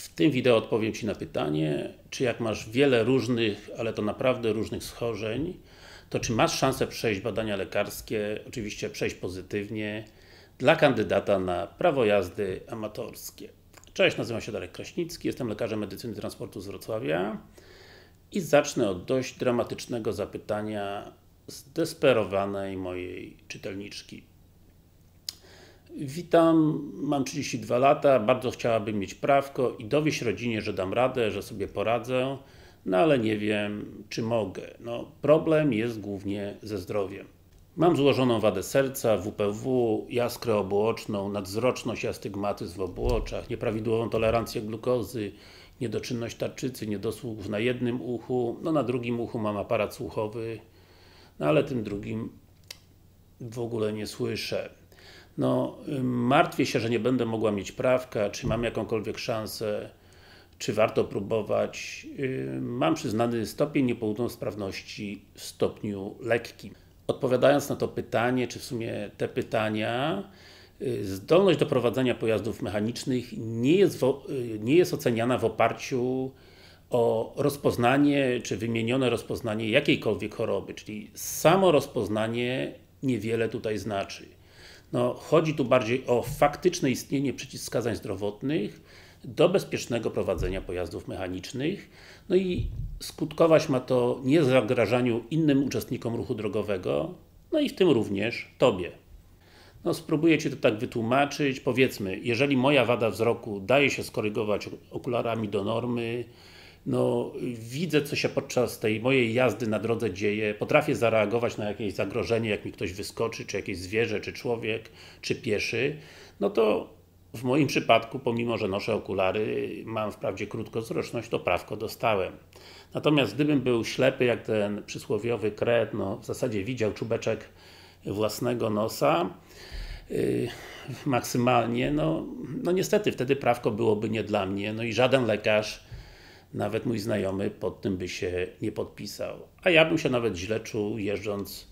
W tym wideo odpowiem Ci na pytanie, czy jak masz wiele różnych, ale to naprawdę różnych schorzeń, to czy masz szansę przejść badania lekarskie, oczywiście przejść pozytywnie, dla kandydata na prawo jazdy amatorskie. Cześć, nazywam się Darek Kraśnicki, jestem lekarzem medycyny transportu z Wrocławia i zacznę od dość dramatycznego zapytania zdesperowanej mojej czytelniczki. Witam, mam 32 lata, bardzo chciałabym mieć prawko i dowieść rodzinie, że dam radę, że sobie poradzę, no ale nie wiem, czy mogę. No, problem jest głównie ze zdrowiem. Mam złożoną wadę serca, WPW, jaskrę obłoczną, nadzroczność i astygmatyzm w obłoczach, nieprawidłową tolerancję glukozy, niedoczynność tarczycy, niedosłuch na jednym uchu, no na drugim uchu mam aparat słuchowy, no ale tym drugim w ogóle nie słyszę. No, martwię się, że nie będę mogła mieć prawka, czy mam jakąkolwiek szansę, czy warto próbować. Mam przyznany stopień niepełnosprawności w stopniu lekkim. Odpowiadając na to pytanie, czy w sumie te pytania, zdolność do prowadzenia pojazdów mechanicznych nie jest oceniana w oparciu o rozpoznanie, czy wymienione rozpoznanie jakiejkolwiek choroby, czyli samo rozpoznanie niewiele tutaj znaczy. No, chodzi tu bardziej o faktyczne istnienie przeciwwskazań zdrowotnych do bezpiecznego prowadzenia pojazdów mechanicznych, no i skutkować ma to niezagrażaniu innym uczestnikom ruchu drogowego, no i w tym również Tobie. No, spróbuję Ci to tak wytłumaczyć. Powiedzmy, jeżeli moja wada wzroku daje się skorygować okularami do normy, no, widzę, co się podczas tej mojej jazdy na drodze dzieje, potrafię zareagować na jakieś zagrożenie, jak mi ktoś wyskoczy, czy jakieś zwierzę, czy człowiek, czy pieszy, no to w moim przypadku, pomimo że noszę okulary, mam wprawdzie krótkowzroczność, to prawko dostałem. Natomiast gdybym był ślepy, jak ten przysłowiowy kret, no w zasadzie widział czubeczek własnego nosa, maksymalnie, no niestety wtedy prawko byłoby nie dla mnie, no i żaden lekarz, nawet mój znajomy, pod tym by się nie podpisał. A ja bym się nawet źle czuł, jeżdżąc,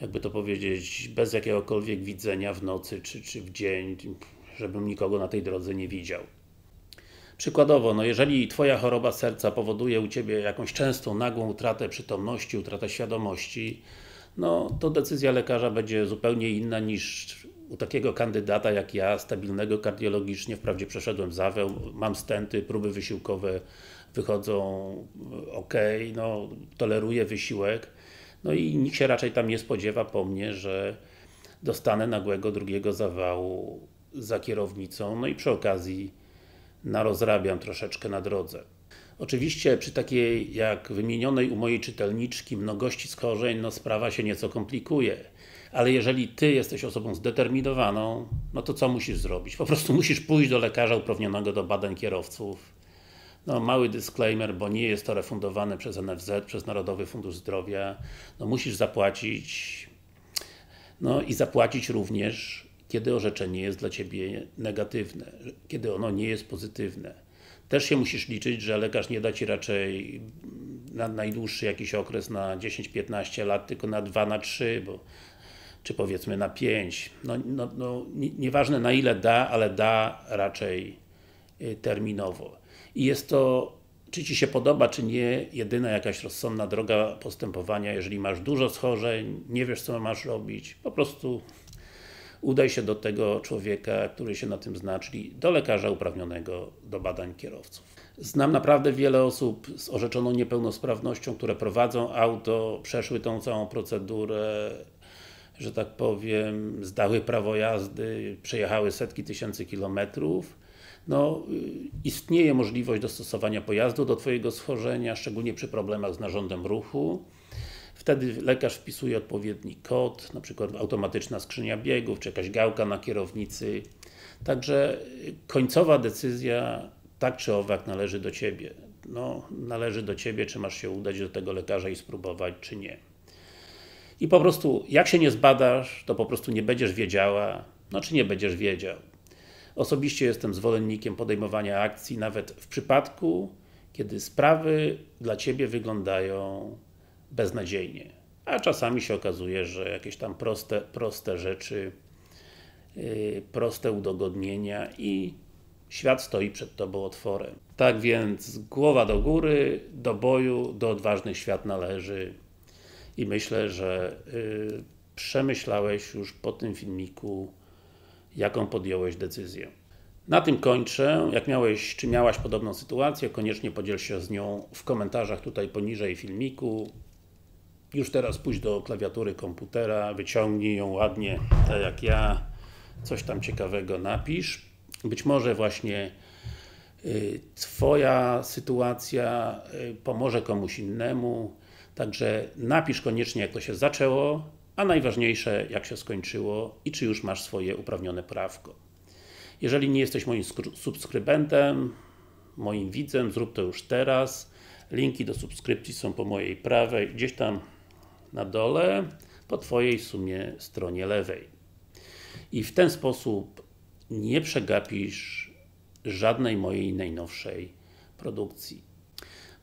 jakby to powiedzieć, bez jakiegokolwiek widzenia w nocy czy w dzień, żebym nikogo na tej drodze nie widział. Przykładowo, no jeżeli Twoja choroba serca powoduje u Ciebie jakąś częstą, nagłą utratę przytomności, utratę świadomości, no to decyzja lekarza będzie zupełnie inna niż u takiego kandydata jak ja, stabilnego kardiologicznie, wprawdzie przeszedłem zaweł, mam stenty, próby wysiłkowe wychodzą ok, no, toleruję wysiłek, no i nikt się raczej tam nie spodziewa po mnie, że dostanę nagłego drugiego zawału za kierownicą, no i przy okazji narozrabiam troszeczkę na drodze. Oczywiście przy takiej, jak wymienionej u mojej czytelniczki, mnogości schorzeń, no sprawa się nieco komplikuje. Ale jeżeli Ty jesteś osobą zdeterminowaną, no to co musisz zrobić? Po prostu musisz pójść do lekarza uprawnionego do badań kierowców. No, mały disclaimer, bo nie jest to refundowane przez NFZ, przez Narodowy Fundusz Zdrowia. No, musisz zapłacić, no i zapłacić również, kiedy orzeczenie jest dla Ciebie negatywne, kiedy ono nie jest pozytywne. Też się musisz liczyć, że lekarz nie da Ci raczej na najdłuższy jakiś okres, na 10-15 lat, tylko na 2, na 3, bo czy powiedzmy na 5. No, nieważne na ile da, ale da raczej terminowo. I jest to, czy Ci się podoba, czy nie, jedyna jakaś rozsądna droga postępowania, jeżeli masz dużo schorzeń, nie wiesz co masz robić, po prostu udaj się do tego człowieka, który się na tym zna, czyli do lekarza uprawnionego do badań kierowców. Znam naprawdę wiele osób z orzeczoną niepełnosprawnością, które prowadzą auto, przeszły tą całą procedurę, że tak powiem, zdały prawo jazdy, przejechały setki tysięcy kilometrów. No, istnieje możliwość dostosowania pojazdu do Twojego schorzenia, szczególnie przy problemach z narządem ruchu. Wtedy lekarz wpisuje odpowiedni kod, np. automatyczna skrzynia biegów, czy jakaś gałka na kierownicy. Także końcowa decyzja, tak czy owak, należy do Ciebie. No, należy do Ciebie, czy masz się udać do tego lekarza i spróbować, czy nie. I po prostu, jak się nie zbadasz, to po prostu nie będziesz wiedziała, no czy nie będziesz wiedział. Osobiście jestem zwolennikiem podejmowania akcji, nawet w przypadku, kiedy sprawy dla Ciebie wyglądają beznadziejnie. A czasami się okazuje, że jakieś tam proste rzeczy, proste udogodnienia i Świat stoi przed Tobą otworem. Tak więc głowa do góry, do boju, do odważnych świat należy. I myślę, że przemyślałeś już po tym filmiku, jaką podjąłeś decyzję. Na tym kończę. Jak miałeś, czy miałaś podobną sytuację, koniecznie podziel się z nią w komentarzach tutaj poniżej filmiku. Już teraz pójdź do klawiatury komputera, wyciągnij ją ładnie, tak jak ja, coś tam ciekawego napisz. Być może właśnie Twoja sytuacja pomoże komuś innemu, także napisz koniecznie, jak to się zaczęło, a najważniejsze, jak się skończyło i czy już masz swoje uprawnione prawko. Jeżeli nie jesteś moim subskrybentem, moim widzem, zrób to już teraz. Linki do subskrypcji są po mojej prawej, gdzieś tam na dole, po Twojej w sumie stronie lewej. I w ten sposób nie przegapisz żadnej mojej najnowszej produkcji.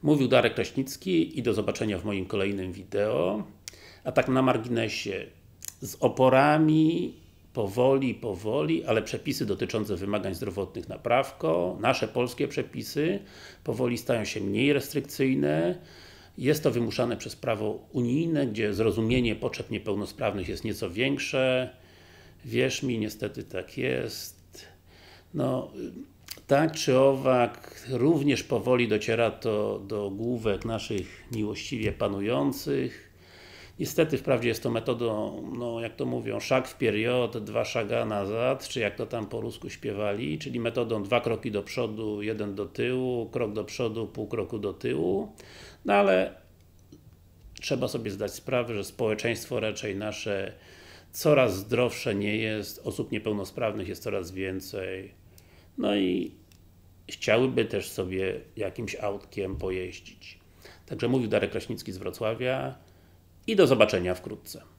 Mówił Darek Kraśnicki i do zobaczenia w moim kolejnym wideo. A tak na marginesie, z oporami powoli, ale przepisy dotyczące wymagań zdrowotnych na prawko, nasze polskie przepisy, powoli stają się mniej restrykcyjne. Jest to wymuszane przez prawo unijne, gdzie zrozumienie potrzeb niepełnosprawnych jest nieco większe. Wierz mi, niestety tak jest. No, tak czy owak, również powoli dociera to do główek naszych miłościwie panujących. Niestety, wprawdzie jest to metodą, no jak to mówią, szag w period, dwa szaga nazad, czy jak to tam po rusku śpiewali, czyli metodą dwa kroki do przodu, jeden do tyłu, krok do przodu, pół kroku do tyłu. No ale trzeba sobie zdać sprawę, że społeczeństwo raczej nasze coraz zdrowsze nie jest, osób niepełnosprawnych jest coraz więcej. No i chciałyby też sobie jakimś autkiem pojeździć. Także mówił Darek Kraśnicki z Wrocławia i do zobaczenia wkrótce.